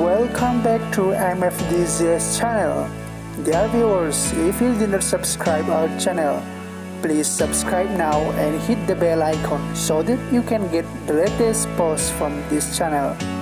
Welcome back to MFDZS channel. Dear viewers, if you did not subscribe our channel, please subscribe now and hit the bell icon so that you can get the latest posts from this channel.